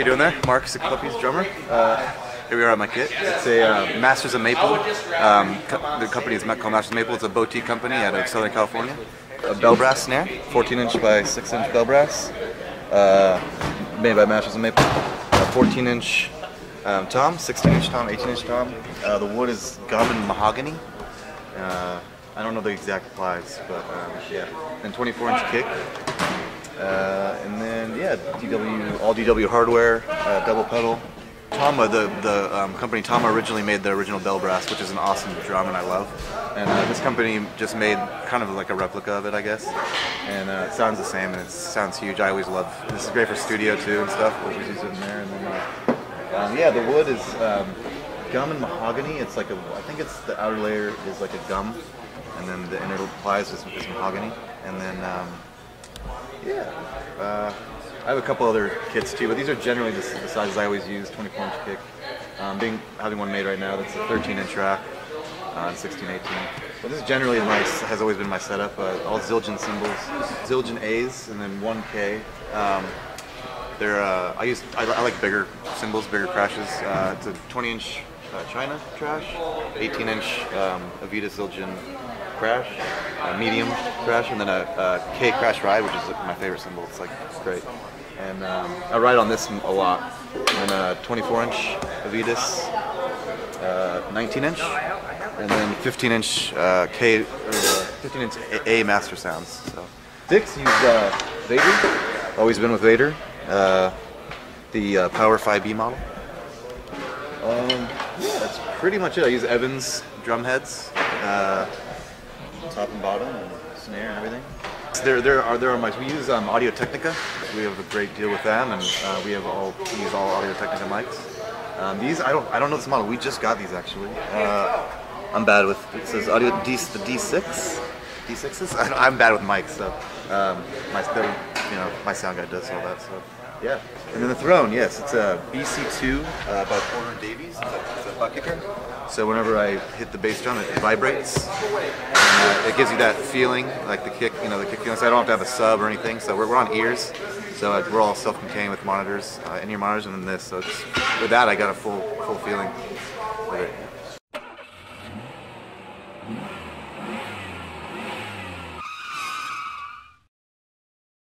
you doing there? Mark, Sick Puppies drummer. Here we are at my kit. It's a Masters of Maple. The company is called Masters of Maple. It's a boutique company out of Southern California. A bell brass snare, 14-inch by 6-inch bell brass, made by Masters of Maple. A 14-inch tom, 16-inch tom, 18-inch tom. The wood is gum and mahogany. I don't know the exact plies, but yeah. And 24-inch kick. And then, yeah, DW, all DW hardware, double pedal. Tama, the company Tama originally made the original bell brass, which is an awesome drum and I love. And this company just made kind of like a replica of it, I guess. And it sounds the same and it sounds huge. I always love it. This is great for studio too and stuff. We'll use it in there. And then, yeah, the wood is gum and mahogany. It's like a, I think it's the outer layer is like a gum, and then the inner plies is mahogany. And then, yeah. I have a couple other kits too, but these are generally the sizes I always use, 24-inch kick. Having one made right now that's a 13-inch rack, 16, 18. But this is generally has always been my setup, all Zildjian cymbals, Zildjian A's, and then 1K. I like bigger cymbals, bigger crashes. It's a 20-inch China crash, 18-inch Avedis Zildjian crash, a medium crash, and then a K crash ride, which is my favorite cymbal. It's like, it's great. And I ride on this a lot. And a 24-inch Avedis, 19-inch, and then 15-inch K, or 15-inch A Master Sounds. So. Dick's used Vader, always been with Vader, the Power 5B model. Yeah, that's pretty much it. I use Evans drum heads. Top and bottom, and snare and everything. So there are mics. We use Audio Technica. We have a great deal with them, and we use all Audio Technica mics. These I don't know this model. We just got these actually. I'm bad with it. Says Audio D6s. I'm bad with mics, so my sound guy does all that. So yeah. And then the throne, yes, it's a BC2 by Porter Davies. It's a butt kicker. So whenever I hit the bass drum, it vibrates. And, it gives you that feeling, like the kick, the kick feeling. So I don't have to have a sub or anything. So we're on ears. So we're all self-contained with monitors, in-ear monitors, and then this. So with that, I got a full feeling.